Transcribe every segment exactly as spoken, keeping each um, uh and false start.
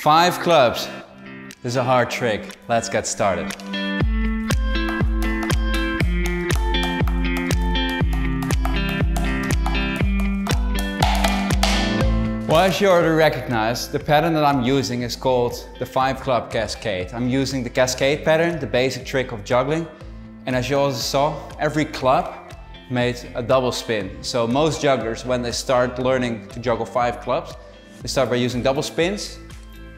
Five clubs. This is a hard trick. Let's get started. Well, as you already recognize, the pattern that I'm using is called the five club cascade. I'm using the cascade pattern, the basic trick of juggling. And as you also saw, every club made a double spin. So most jugglers, when they start learning to juggle five clubs, they start by using double spins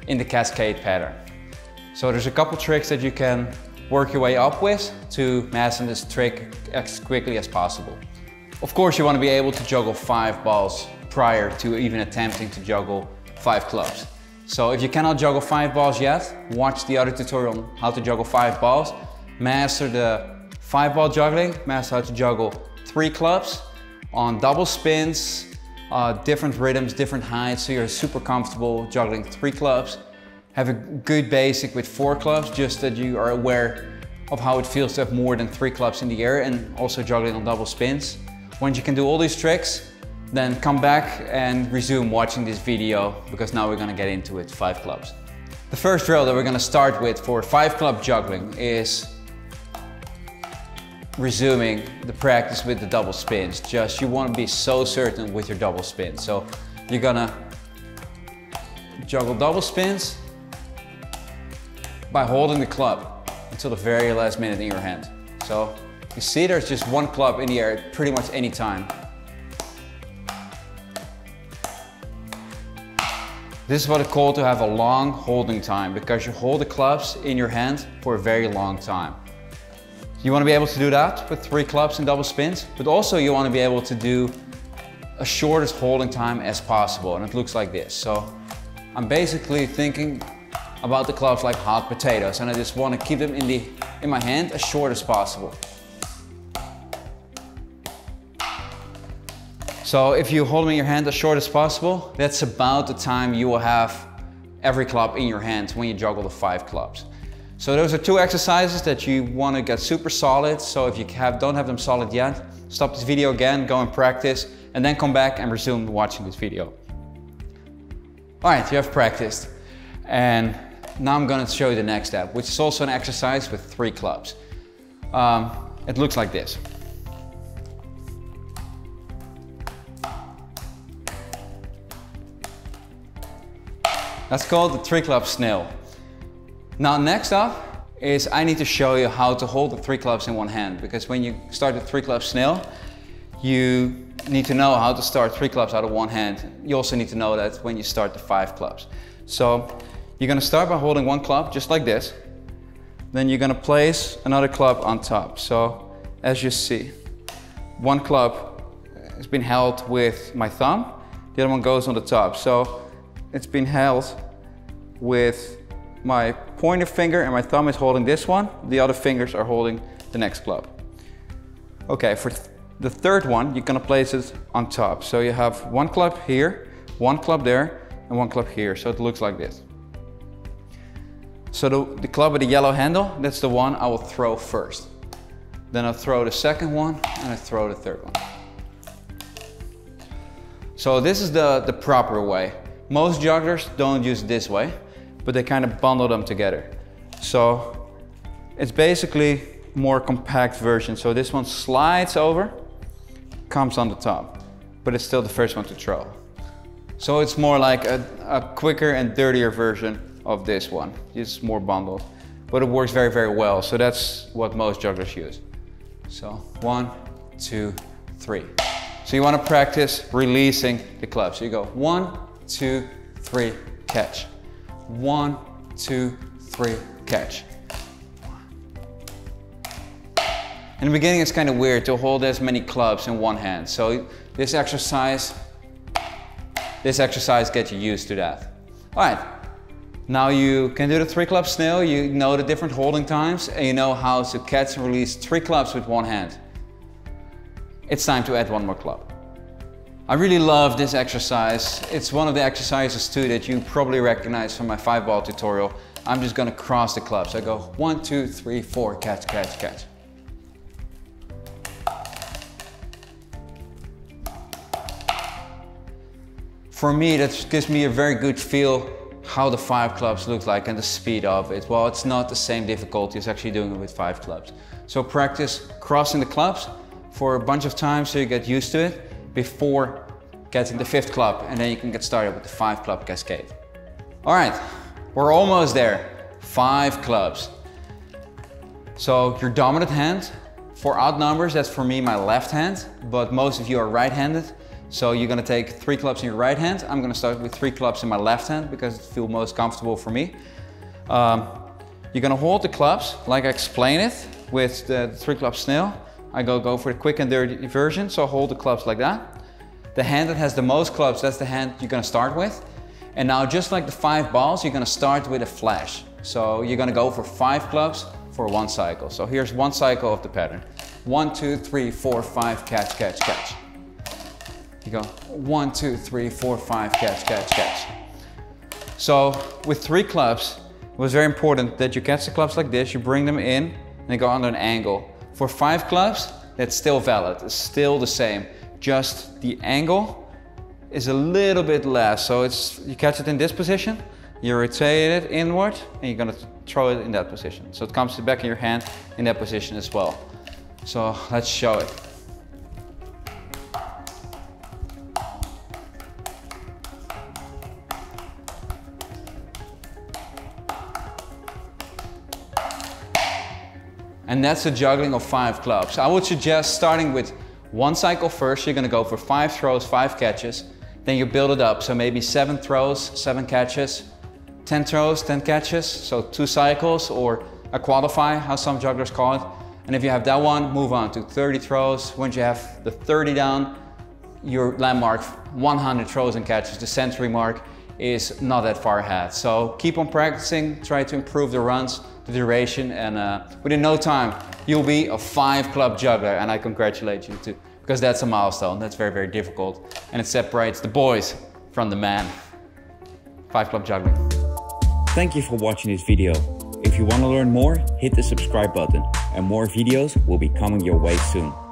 in the cascade pattern. So there's a couple tricks that you can work your way up with to master this trick as quickly as possible. Of course, you want to be able to juggle five balls prior to even attempting to juggle five clubs. So if you cannot juggle five balls yet, watch the other tutorial on how to juggle five balls, master the five ball juggling, master how to juggle three clubs on double spins, uh, different rhythms, different heights, so you're super comfortable juggling three clubs. Have a good basic with four clubs, just that you are aware of how it feels to have more than three clubs in the air and also juggling on double spins. Once you can do all these tricks, then come back and resume watching this video, because now we're gonna get into it, five clubs. The first drill that we're gonna start with for five club juggling is resuming the practice with the double spins. Just, you wanna be so certain with your double spins. So you're gonna juggle double spins by holding the club until the very last minute in your hand. So you see there's just one club in the air at pretty much any time. This is what it's called to have a long holding time, because you hold the clubs in your hand for a very long time. You want to be able to do that with three clubs and double spins, but also you want to be able to do a shortest holding time as possible, and it looks like this. So I'm basically thinking about the clubs like hot potatoes, and I just want to keep them in, the, in my hand as short as possible. So if you hold them in your hand as short as possible, that's about the time you will have every club in your hand when you juggle the five clubs. So those are two exercises that you want to get super solid. So if you have, don't have them solid yet, stop this video again, go and practice, and then come back and resume watching this video. All right, you have practiced. And now I'm going to show you the next step, which is also an exercise with three clubs. Um, it looks like this. That's called the three club snail. Now next up is I need to show you how to hold the three clubs in one hand, because when you start the three club snail, you need to know how to start three clubs out of one hand. You also need to know that when you start the five clubs. So you're gonna start by holding one club just like this, then you're gonna place another club on top. So as you see, one club has been held with my thumb, the other one goes on the top. So it's been held with my pointer finger, and my thumb is holding this one. The other fingers are holding the next club. Okay, for th the third one, you're gonna place it on top. So you have one club here, one club there, and one club here. So it looks like this. So the, the club with the yellow handle, that's the one I will throw first. Then I'll throw the second one, and I throw the third one. So this is the, the proper way. Most jugglers don't use it this way, but they kind of bundle them together. So it's basically a more compact version. So this one slides over, comes on the top, but it's still the first one to throw. So it's more like a, a quicker and dirtier version of this one. It's more bundled, but it works very, very well. So that's what most jugglers use. So one, two, three. So you want to practice releasing the club. So you go one, two, three, catch. One, two, three, catch. In the beginning, it's kind of weird to hold as many clubs in one hand. So this exercise, this exercise gets you used to that. All right. Now you can do the three club snail. You know the different holding times, and you know how to catch and release three clubs with one hand. It's time to add one more club. I really love this exercise. It's one of the exercises too that you probably recognize from my five ball tutorial. I'm just gonna cross the clubs. I go one, two, three, four, catch, catch, catch. For me, that gives me a very good feel how the five clubs look like and the speed of it. Well, it's not the same difficulty as actually doing it with five clubs. So practice crossing the clubs for a bunch of times so you get used to it before getting the fifth club, and then you can get started with the five club cascade. All right, we're almost there. Five clubs. So your dominant hand, for odd numbers, that's for me my left hand, but most of you are right-handed. So you're gonna take three clubs in your right hand. I'm gonna start with three clubs in my left hand because it feels most comfortable for me. Um, you're gonna hold the clubs like I explained it with the three club snail. I go, go for the quick and dirty version, so hold the clubs like that. The hand that has the most clubs, that's the hand you're gonna start with. And now just like the five balls, you're gonna start with a flash. So you're gonna go for five clubs for one cycle. So here's one cycle of the pattern. One, two, three, four, five, catch, catch, catch. You go one, two, three, four, five, catch, catch, catch. So with three clubs, it was very important that you catch the clubs like this, you bring them in and they go under an angle. For five clubs, that's still valid, it's still the same. Just the angle is a little bit less. So it's, you catch it in this position, you rotate it inward, and you're gonna throw it in that position. So it comes back in your hand in that position as well. So let's show it. And that's a juggling of five clubs. I would suggest starting with one cycle first. You're gonna go for five throws, five catches. Then you build it up. So maybe seven throws, seven catches, ten throws, ten catches. So two cycles or a qualify, how some jugglers call it. And if you have that one, move on to thirty throws. Once you have the thirty down, your landmark one hundred throws and catches, the century mark, is not that far ahead. So keep on practicing, try to improve the runs, the duration, and uh, within no time you'll be a five club juggler, and I congratulate you too, because that's a milestone. That's very, very difficult, and it separates the boys from the men. Five club juggling. Thank you for watching this video. If you want to learn more, hit the subscribe button, and more videos will be coming your way soon.